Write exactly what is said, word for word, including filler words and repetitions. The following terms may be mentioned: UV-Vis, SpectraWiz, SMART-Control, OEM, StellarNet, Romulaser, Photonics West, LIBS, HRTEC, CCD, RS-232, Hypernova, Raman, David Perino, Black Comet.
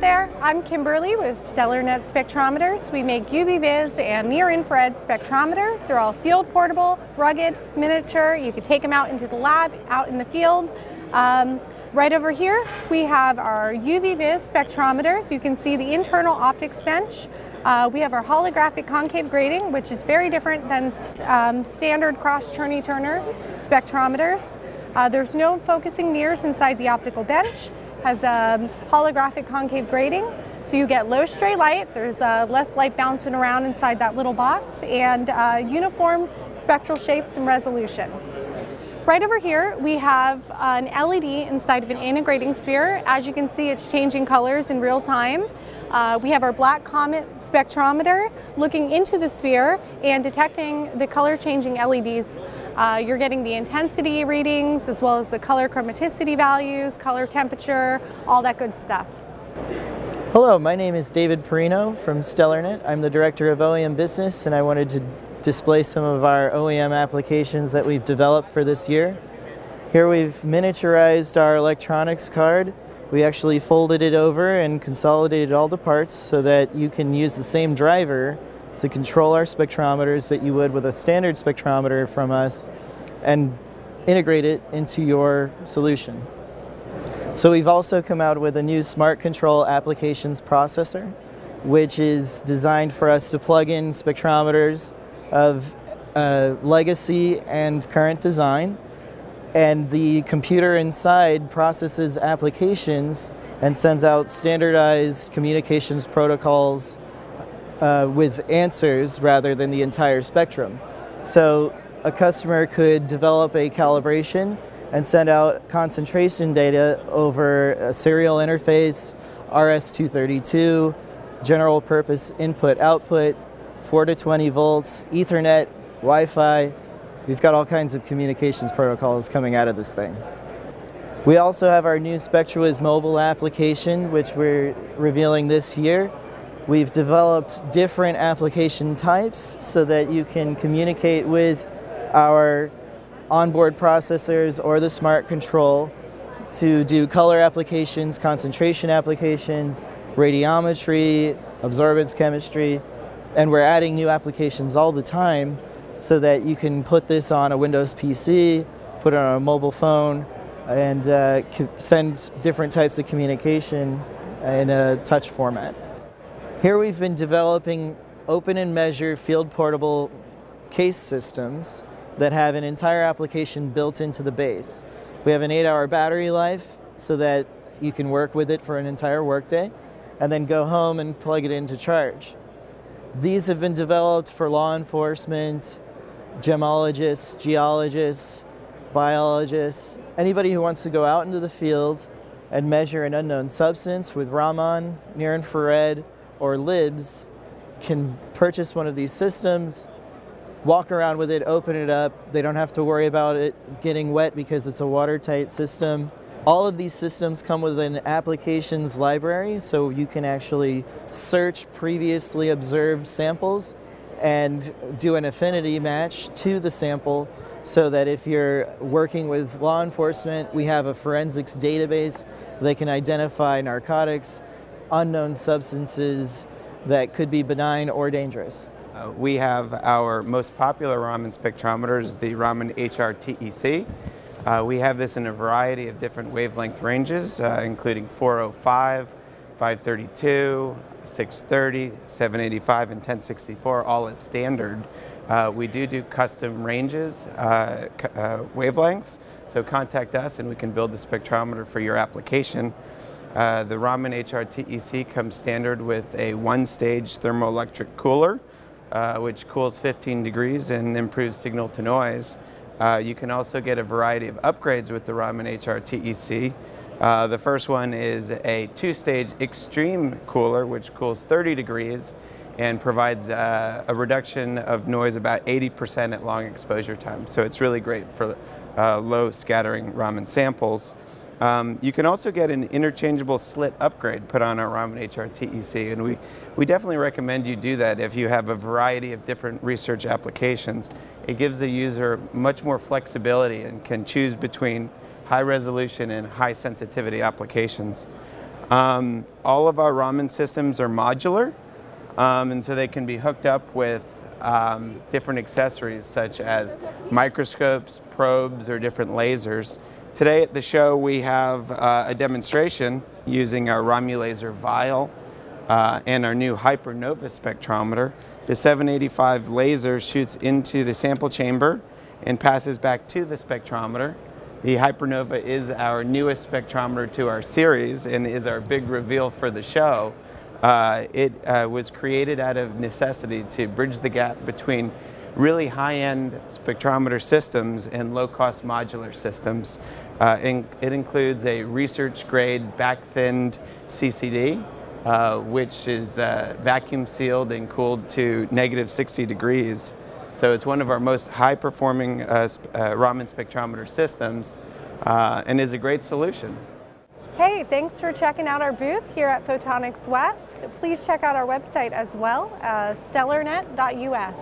there. I'm Kimberly with StellarNet Spectrometers. We make U V-Vis and near-infrared spectrometers. They're all field-portable, rugged, miniature. You can take them out into the lab, out in the field. Um, right over here, we have our U V-Vis spectrometers. You can see the internal optics bench. Uh, we have our holographic concave grating, which is very different than um, standard cross-Cherney-Turner spectrometers. Uh, there's no focusing mirrors inside the optical bench. Has a holographic concave grating, so you get low stray light. There's uh, less light bouncing around inside that little box, and uh, uniform spectral shapes and resolution. Right over here, we have an L E D inside of an integrating sphere. As you can see, it's changing colors in real time. Uh, we have our Black Comet spectrometer looking into the sphere and detecting the color-changing L E Ds. Uh, you're getting the intensity readings as well as the color chromaticity values, color temperature, all that good stuff. Hello, my name is David Perino from StellarNet. I'm the director of O E M business, and I wanted to display some of our O E M applications that we've developed for this year. Here we've miniaturized our electronics card. We actually folded it over and consolidated all the parts so that you can use the same driver to control our spectrometers that you would with a standard spectrometer from us and integrate it into your solution. So we've also come out with a new Smart Control Applications Processor, which is designed for us to plug in spectrometers of uh, legacy and current design. And the computer inside processes applications and sends out standardized communications protocols uh, with answers rather than the entire spectrum. So a customer could develop a calibration and send out concentration data over a serial interface, R S two thirty-two, general purpose input output, four to twenty volts, Ethernet, Wi-Fi. We've got all kinds of communications protocols coming out of this thing. We also have our new SpectraWiz mobile application, which we're revealing this year. We've developed different application types so that you can communicate with our onboard processors or the smart control to do color applications, concentration applications, radiometry, absorbance chemistry, and we're adding new applications all the time, so that you can put this on a Windows P C, put it on a mobile phone, and uh, send different types of communication in a touch format. Here we've been developing open and measure field portable case systems that have an entire application built into the base. We have an eight hour battery life so that you can work with it for an entire workday and then go home and plug it in to charge. These have been developed for law enforcement, gemologists, geologists, biologists, anybody who wants to go out into the field and measure an unknown substance with Raman, near infrared, or L I B S can purchase one of these systems, walk around with it, open it up. They don't have to worry about it getting wet because it's a watertight system. All of these systems come with an applications library, so you can actually search previously observed samples and do an affinity match to the sample so that if you're working with law enforcement, we have a forensics database that can identify narcotics, unknown substances that could be benign or dangerous. Uh, we have our most popular Raman spectrometers, the Raman H R T E C. Uh, we have this in a variety of different wavelength ranges, uh, including four oh five, five thirty-two, six thirty, seven eighty-five, and ten sixty-four, all as standard. Uh, we do do custom ranges, uh, uh, wavelengths, so contact us and we can build the spectrometer for your application. Uh, the Raman H R T E C comes standard with a one-stage thermoelectric cooler, uh, which cools fifteen degrees and improves signal to noise. Uh, you can also get a variety of upgrades with the Raman H R T E C. Uh, the first one is a two-stage extreme cooler, which cools thirty degrees and provides uh, a reduction of noise about eighty percent at long exposure time. So it's really great for uh, low scattering Raman samples. Um, you can also get an interchangeable slit upgrade put on our Raman H R T E C, and we, we definitely recommend you do that if you have a variety of different research applications. It gives the user much more flexibility and can choose between high resolution and high sensitivity applications. Um, all of our Raman systems are modular, um, and so they can be hooked up with um, different accessories such as microscopes, probes, or different lasers. Today at the show we have uh, a demonstration using our Romulaser vial uh, and our new Hypernova spectrometer. The seven eighty-five laser shoots into the sample chamber and passes back to the spectrometer. The Hypernova is our newest spectrometer to our series and is our big reveal for the show. Uh, it uh, was created out of necessity to bridge the gap between really high-end spectrometer systems and low-cost modular systems. Uh, and it includes a research-grade back-thinned C C D, uh, which is uh, vacuum-sealed and cooled to negative sixty degrees. So it's one of our most high-performing uh, uh, Raman spectrometer systems uh, and is a great solution. Hey, thanks for checking out our booth here at Photonics West. Please check out our website as well, uh, stellar net dot U S.